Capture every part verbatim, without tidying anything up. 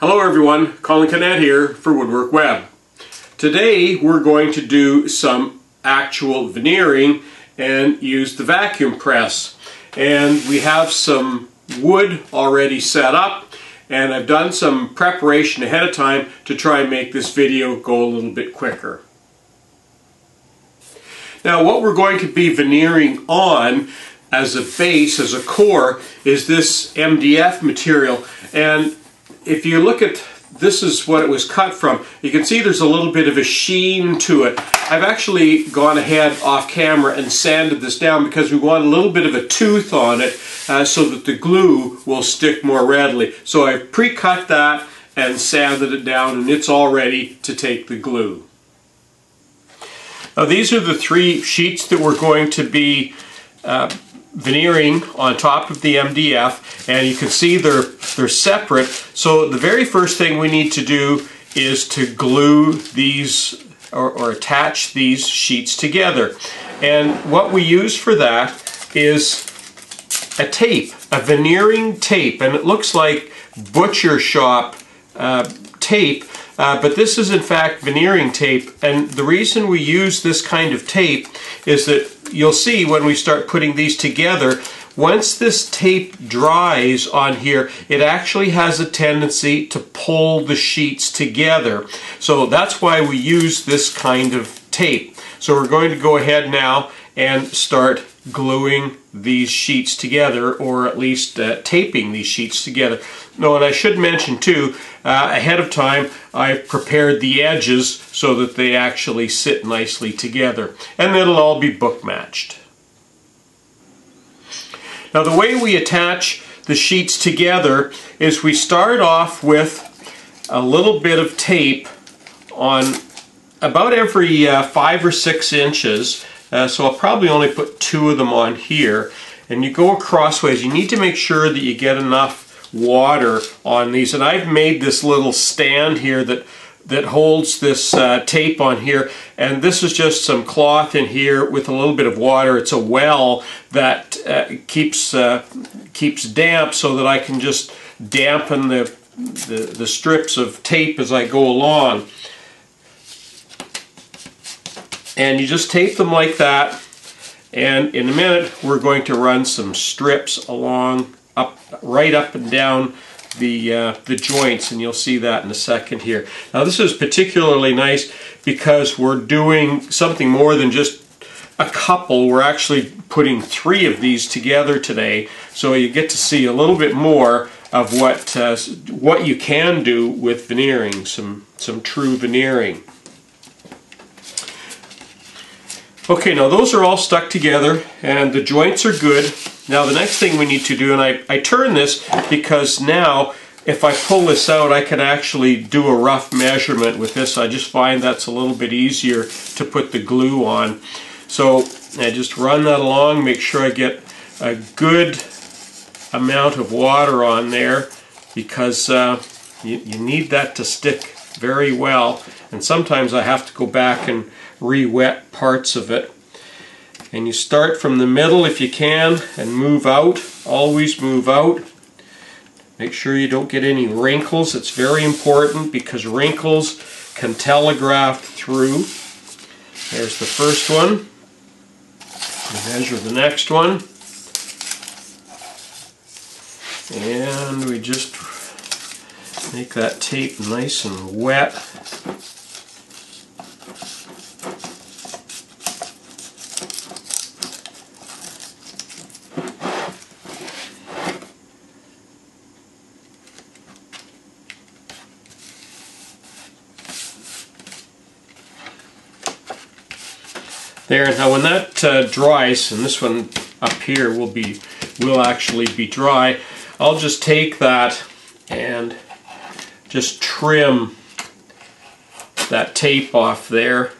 Hello everyone, Colin Knecht here for Woodwork Web. Today we're going to do some actual veneering and use the vacuum press. And we have some wood already set up, and I've done some preparation ahead of time to try and make this video go a little bit quicker. Now what we're going to be veneering on as a base, as a core, is this M D F material. And if you look at this, is what it was cut from, you can see there's a little bit of a sheen to it. I've actually gone ahead off camera and sanded this down because we want a little bit of a tooth on it uh, so that the glue will stick more readily. So I've pre-cut that and sanded it down, and it's all ready to take the glue. Now these are the three sheets that we're going to be uh, veneering on top of the M D F, and you can see they're they're separate. So the very first thing we need to do is to glue these or, or attach these sheets together, and what we use for that is a tape, a veneering tape, and it looks like butcher shop uh, tape, uh, but this is in fact veneering tape. And the reason we use this kind of tape is that you'll see when we start putting these together, once this tape dries on here, it actually has a tendency to pull the sheets together. So that's why we use this kind of tape. So we're going to go ahead now and start gluing these sheets together, or at least uh, taping these sheets together. No, and I should mention too, uh, ahead of time I've prepared the edges so that they actually sit nicely together, and it'll all be book matched. Now the way we attach the sheets together is we start off with a little bit of tape on about every uh, five or six inches. Uh, so I'll probably only put two of them on here, and you go across ways. You need to make sure that you get enough water on these, and I've made this little stand here that that holds this uh, tape on here, and this is just some cloth in here with a little bit of water. It's a well that uh, keeps uh, keeps damp, so that I can just dampen the, the the strips of tape as I go along. And you just tape them like that, and in a minute we're going to run some strips along up, right up and down the uh, the joints, and you'll see that in a second here. Now this is particularly nice because we're doing something more than just a couple. We're actually putting three of these together today, so you get to see a little bit more of what uh, what you can do with veneering, some some true veneering. Okay, now those are all stuck together and the joints are good. Now the next thing we need to do, and I, I turn this because now if I pull this out I can actually do a rough measurement with this. I just find that's a little bit easier to put the glue on. So I just run that along, make sure I get a good amount of water on there, because uh, you, you need that to stick very well. And sometimes I have to go back and re-wet parts of it. And you start from the middle if you can and move out. Always move out. Make sure you don't get any wrinkles. It's very important because wrinkles can telegraph through. There's the first one. We measure the next one. And we just make that tape nice and wet. There, now when that uh, dries, and this one up here will be will actually be dry, I'll just take that and just trim that tape off there.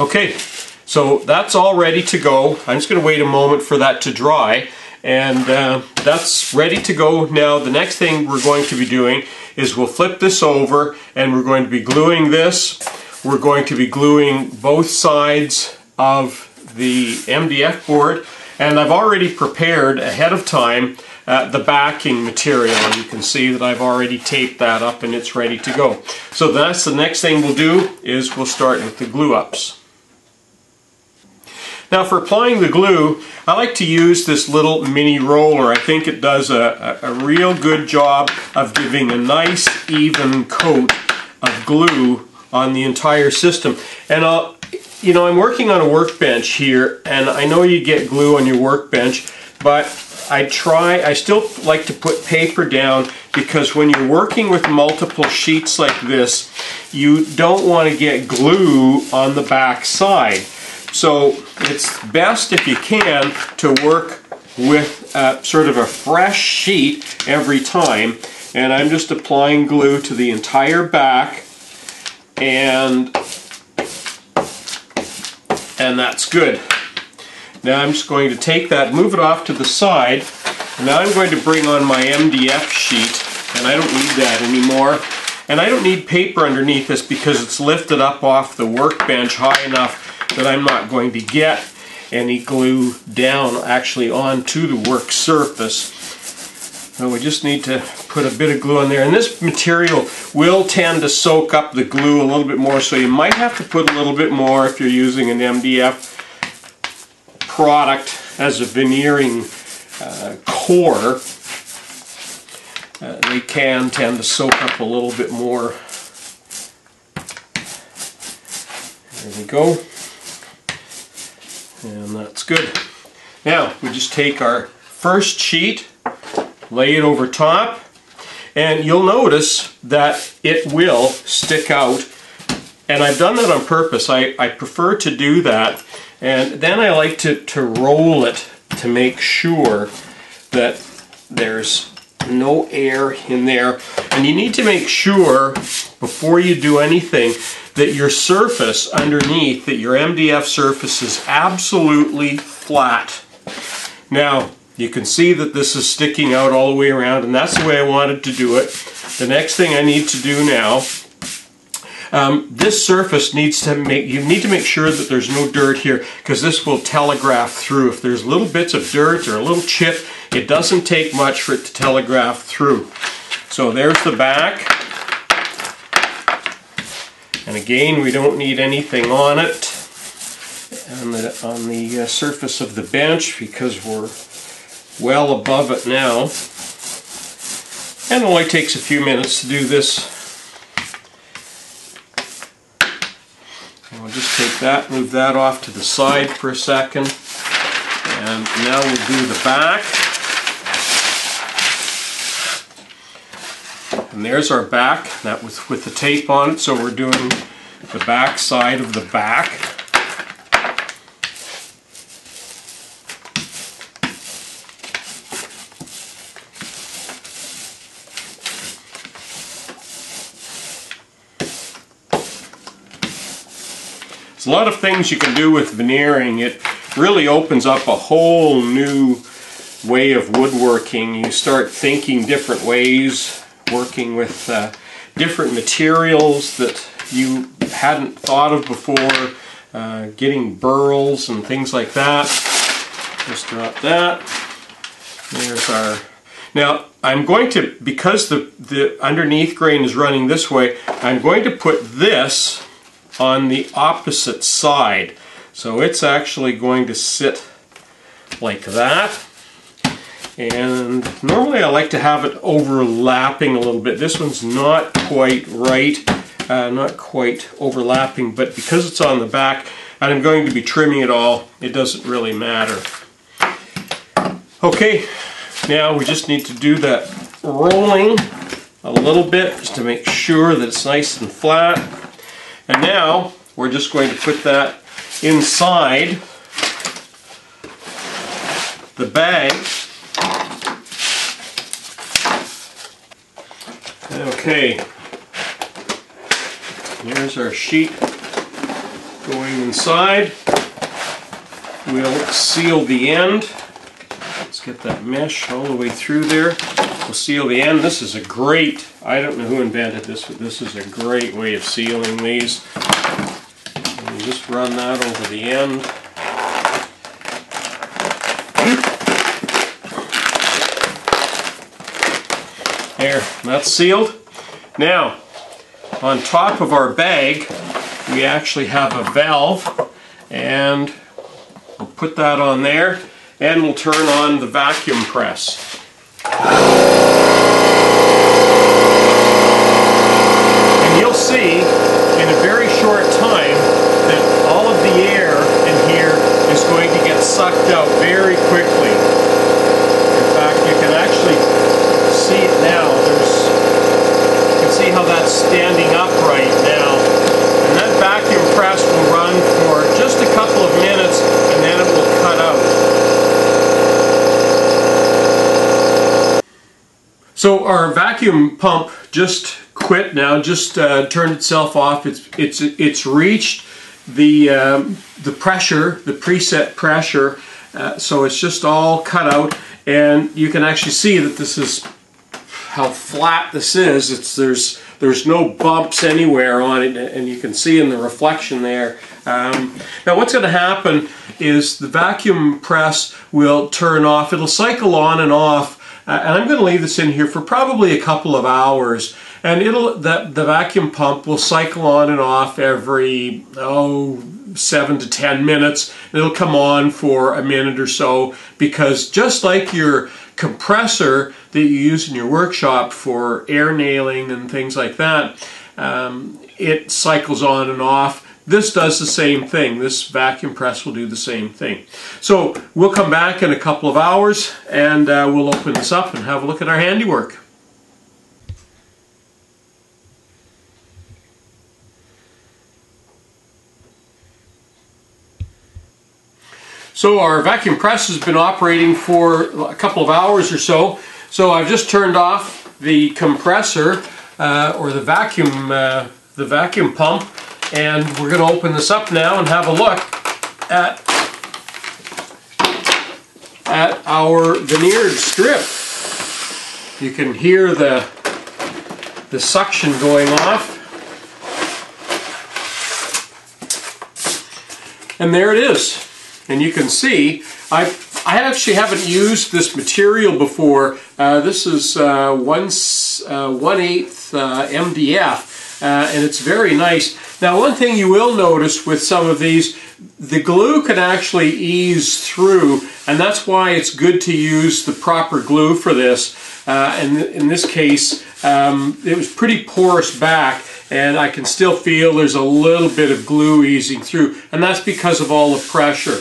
Okay, so that's all ready to go. I'm just going to wait a moment for that to dry. And uh, that's ready to go. Now the next thing we're going to be doing is we'll flip this over and we're going to be gluing this. We're going to be gluing both sides of the M D F board, and I've already prepared ahead of time uh, the backing material. You can see that I've already taped that up and it's ready to go. So that's the next thing we'll do, is we'll start with the glue ups. Now for applying the glue, I like to use this little mini roller. I think it does a, a, a real good job of giving a nice even coat of glue on the entire system. And I'll, you know, I'm working on a workbench here, and I know you get glue on your workbench, but I try, I still like to put paper down, because when you're working with multiple sheets like this, you don't want to get glue on the back side. So it's best, if you can, to work with uh, sort of a fresh sheet every time. And I'm just applying glue to the entire back, and and that's good. Now I'm just going to take that, move it off to the side, and now I'm going to bring on my M D F sheet, and I don't need that anymore. And I don't need paper underneath this, because it's lifted up off the workbench high enough that I'm not going to get any glue down actually onto the work surface. So we just need to put a bit of glue on there, and this material will tend to soak up the glue a little bit more, so you might have to put a little bit more if you're using an M D F product as a veneering uh, core. Uh, they can tend to soak up a little bit more. There we go. And that's good. Now we just take our first sheet, lay it over top, and you'll notice that it will stick out. And I've done that on purpose. I, I prefer to do that, and then I like to, to roll it to make sure that there's no air in there. And you need to make sure before you do anything that your surface underneath, that your M D F surface, is absolutely flat. Now you can see that this is sticking out all the way around, and that's the way I wanted to do it. The next thing I need to do now, um, this surface needs to make, you need to make sure that there's no dirt here, because this will telegraph through. If there's little bits of dirt or a little chip, it doesn't take much for it to telegraph through. So there's the back. And again, we don't need anything on it, on the, on the uh, surface of the bench, because we're well above it now. And it only takes a few minutes to do this. And we'll just take that, move that off to the side for a second. And now we'll do the back. And there's our back, that was with the tape on it, so we're doing the back side of the back. There's a lot of things you can do with veneering. It really opens up a whole new way of woodworking. You start thinking different ways, working with uh, different materials that you hadn't thought of before, uh, getting burls and things like that. Just drop that. There's our. Now I'm going to, because the, the underneath grain is running this way, I'm going to put this on the opposite side. So it's actually going to sit like that. And normally I like to have it overlapping a little bit. This one's not quite right, uh, not quite overlapping, but because it's on the back and I'm going to be trimming it all, it doesn't really matter. Okay, now we just need to do that rolling a little bit just to make sure that it's nice and flat. And now we're just going to put that inside the bag. Okay, there's our sheet going inside. We'll seal the end. Let's get that mesh all the way through there. We'll seal the end. This is a great, I don't know who invented this, but this is a great way of sealing these. We'll just run that over the end. There, that's sealed. Now, on top of our bag, we actually have a valve, and we'll put that on there, and we'll turn on the vacuum press. And you'll see in a very short time that all of the air in here is going to get sucked out very quickly. In fact, you can actually see it now. There's, you can see how that's standing up right now. And that vacuum press will run for just a couple of minutes, and then it will cut out. So our vacuum pump just quit now, just uh, turned itself off. It's, it's, it's reached the, um, the pressure, the preset pressure, uh, so it's just all cut out. And you can actually see that this is how flat this is. It's, there's, there's no bumps anywhere on it, and you can see in the reflection there. Um, now what's going to happen is the vacuum press will turn off. It'll cycle on and off, uh, and I'm going to leave this in here for probably a couple of hours, and it'll the, the vacuum pump will cycle on and off every oh seven to ten minutes. It'll come on for a minute or so, because just like your compressor that you use in your workshop for air nailing and things like that, um, it cycles on and off. This does the same thing. This vacuum press will do the same thing. So we'll come back in a couple of hours, and uh, we'll open this up and have a look at our handiwork. So our vacuum press has been operating for a couple of hours or so. So I've just turned off the compressor uh, or the vacuum, uh, the vacuum pump, and we're going to open this up now and have a look at at our veneered strip. You can hear the the suction going off. And there it is. And you can see, I I actually haven't used this material before. Uh, this is uh, one uh, one eighth uh, M D F, uh, and it's very nice. Now, one thing you will notice with some of these, the glue can actually ease through, and that's why it's good to use the proper glue for this. Uh, and in this case, um, it was pretty porous back, and I can still feel there's a little bit of glue easing through, and that's because of all the pressure.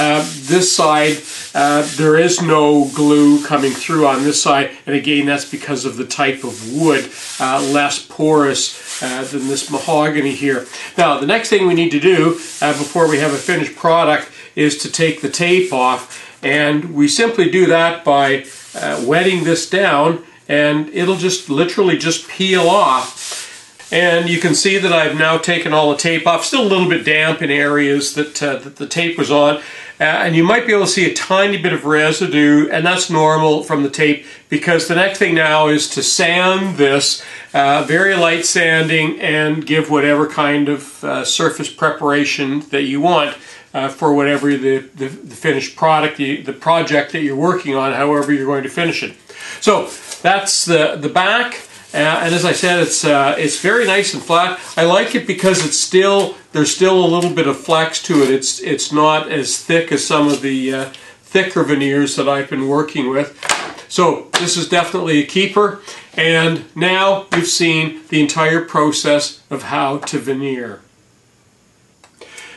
Uh, this side, uh, there is no glue coming through on this side, and again, that's because of the type of wood, uh, less porous uh, than this mahogany here. Now, the next thing we need to do uh, before we have a finished product is to take the tape off, and we simply do that by uh, wetting this down, and it'll just literally just peel off. And you can see that I've now taken all the tape off. Still a little bit damp in areas that, uh, that the tape was on. Uh, and you might be able to see a tiny bit of residue, and that's normal from the tape, because the next thing now is to sand this, uh, very light sanding, and give whatever kind of uh, surface preparation that you want uh, for whatever the, the, the finished product, the, the project that you're working on, however you're going to finish it. So that's the, the back. Uh, and as I said, it's uh, it's very nice and flat. I like it because it's still there's still a little bit of flex to it. It's it's not as thick as some of the uh, thicker veneers that I've been working with. So this is definitely a keeper. And now you've seen the entire process of how to veneer.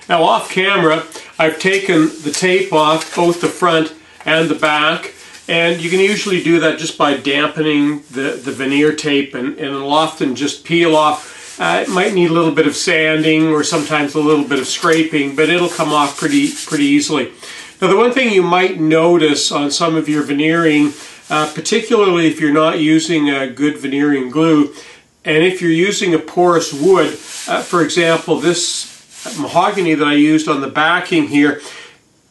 Now off camera, I've taken the tape off both the front and the back. And you can usually do that just by dampening the, the veneer tape, and, and it'll often just peel off. Uh, it might need a little bit of sanding or sometimes a little bit of scraping, but it'll come off pretty, pretty easily. Now, the one thing you might notice on some of your veneering, uh, particularly if you're not using a good veneering glue, and if you're using a porous wood, uh, for example, this mahogany that I used on the backing here,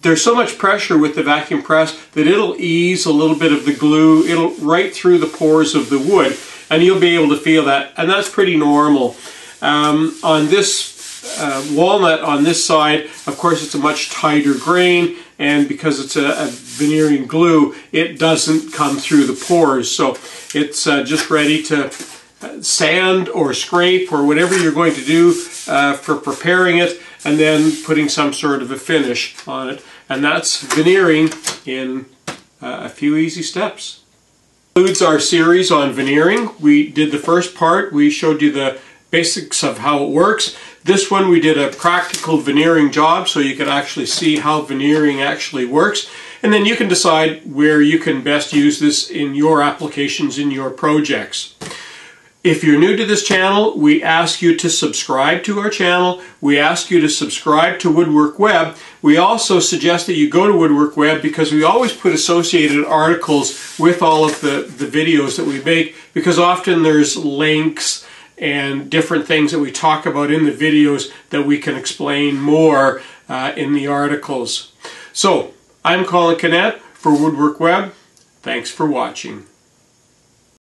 there's so much pressure with the vacuum press that it'll ease a little bit of the glue. It'll right through the pores of the wood, and you'll be able to feel that, and that's pretty normal. Um, on this uh, walnut on this side, of course, it's a much tighter grain, and because it's a, a veneering glue, it doesn't come through the pores. So it's uh, just ready to sand or scrape or whatever you're going to do uh, for preparing it, and then putting some sort of a finish on it. And that's veneering in uh, a few easy steps. Concludes our series on veneering. We did the first part, we showed you the basics of how it works. This one we did a practical veneering job, so you can actually see how veneering actually works, and then you can decide where you can best use this in your applications, in your projects. If you're new to this channel, we ask you to subscribe to our channel. We ask you to subscribe to Woodwork Web. We also suggest that you go to Woodwork Web, because we always put associated articles with all of the, the videos that we make, because often there's links and different things that we talk about in the videos that we can explain more uh, in the articles. So, I'm Colin Knecht for Woodwork Web. Thanks for watching.